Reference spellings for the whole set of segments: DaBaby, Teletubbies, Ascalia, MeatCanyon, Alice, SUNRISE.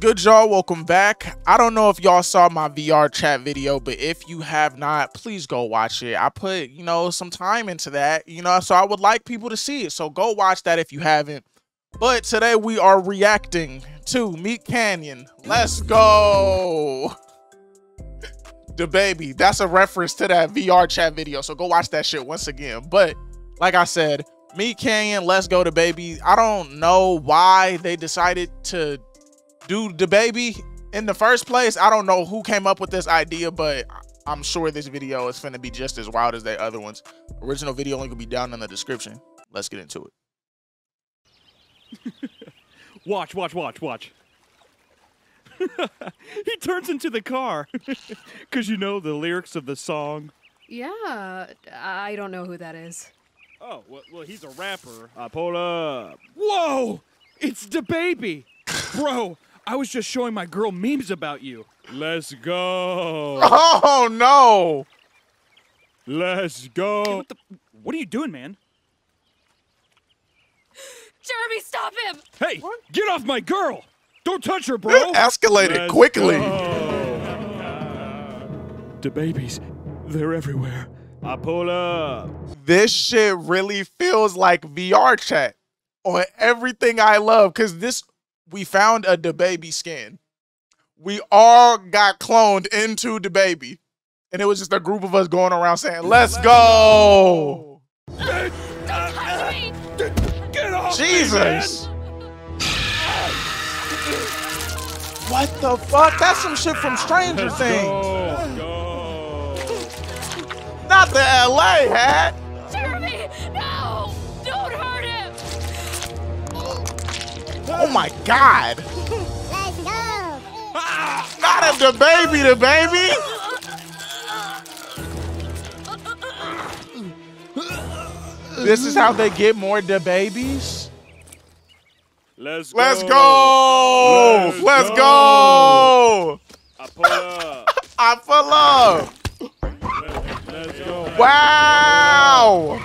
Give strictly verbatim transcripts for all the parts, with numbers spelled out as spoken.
good, y'all? Welcome back. I don't know if y'all saw my V R chat video, but if you have not, please go watch it. I put, you know, some time into that, you know, so I would like people to see it. So go watch that if you haven't. But today we are reacting to MeatCanyon. Let's go. DaBaby. That's a reference to that V R chat video. So go watch that shit once again. But like I said, MeatCanyon, Let's Go DaBaby. I don't know why they decided to do DaBaby in the first place. I don't know who came up with this idea, but I'm sure this video is finna be just as wild as the other ones. Original video link will be down in the description. Let's get into it. Watch, watch, watch, watch. He turns into the car. Because you know the lyrics of the song. Yeah, I don't know who that is. Oh, well, well, he's a rapper. Uh, pull up. Whoa! It's DaBaby! Bro, I was just showing my girl memes about you. Let's go. Oh, no. Let's go. Hey, what, the, what are you doing, man? Jeremy, stop him. Hey, what? Get off my girl. Don't touch her, bro. It escalated Let's quickly. DaBabies, they're everywhere. I pull up. This shit really feels like V R chat on everything I love, because this, we found a DaBaby skin. We all got cloned into DaBaby. And it was just a group of us going around saying, let's, let's go. go. Don't touch me. Get off Jesus. Me, what the fuck? That's some shit from Stranger let's Things. Go. Go. Not the L A hat. Jeremy, no! Don't hurt him! Oh my God! Let's go! Ah, not at DaBaby, DaBaby. This is how they get more DaBabies. Let's go! Let's go! Let's, Let's go! go. I pull up. I pull up. Wow!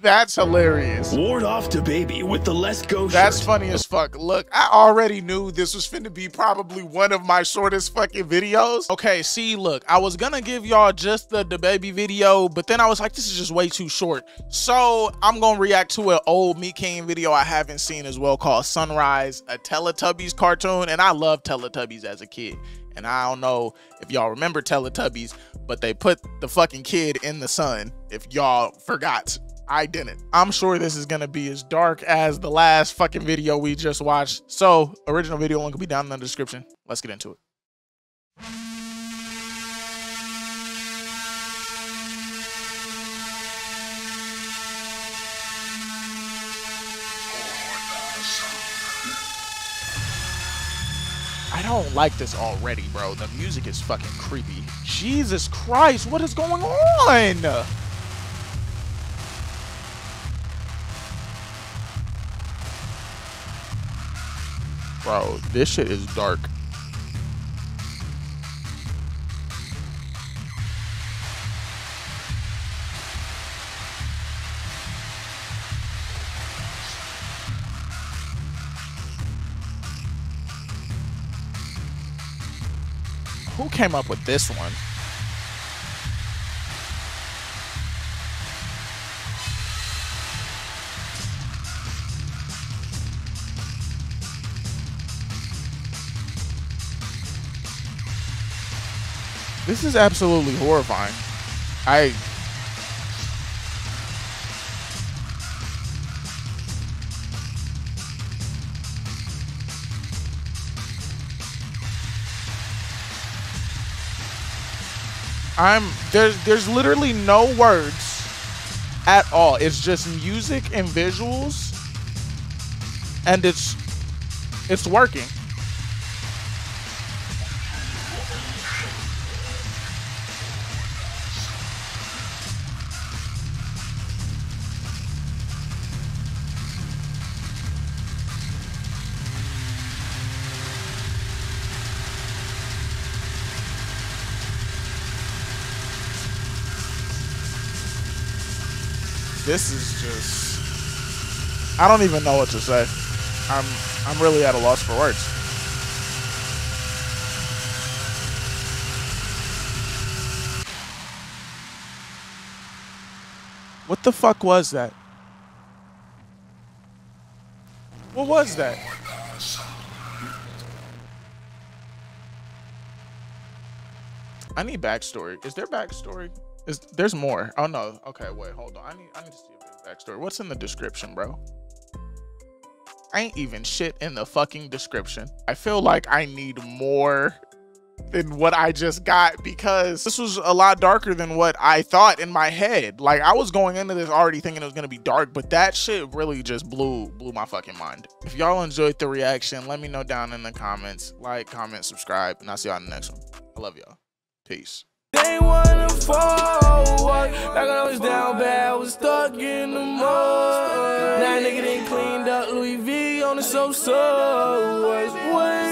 That's hilarious. Ward off DaBaby with the Let's Go shirt. That's funny as fuck. Look, I already knew this was finna be probably one of my shortest fucking videos. Okay, see, look, I was gonna give y'all just the DaBaby video, but then I was like, this is just way too short. So I'm gonna react to an old MeatCanyon video I haven't seen as well called Sunrise, a Teletubbies cartoon, and I loved Teletubbies as a kid. And I don't know if y'all remember Teletubbies, but they put the fucking kid in the sun. If y'all forgot, I didn't. I'm sure this is gonna be as dark as the last fucking video we just watched. So, original video link will be down in the description. Let's get into it. I don't like this already, bro. The music is fucking creepy. Jesus Christ, what is going on? Bro, this shit is dark. Who came up with this one? This is absolutely horrifying. I... I'm there's there's literally no words at all. It's just music and visuals, and it's it's working. This is just, I don't even know what to say. I'm I'm really at a loss for words. What the fuck was that? What was that? I need backstory. Is there backstory? Is there's more? Oh no. Okay, wait, hold on. I need I need to see a backstory. What's in the description, bro? I ain't even shit in the fucking description. I feel like I need more than what I just got, because this was a lot darker than what I thought in my head. Like, I was going into this already thinking it was gonna be dark, but that shit really just blew blew my fucking mind. If y'all enjoyed the reaction, let me know down in the comments. Like, comment, subscribe, and I'll see y'all in the next one. I love y'all. Peace. They wanna fall, like I was down bad, was stuck in the mud. Now nigga done cleaned up Louis V on the so-so.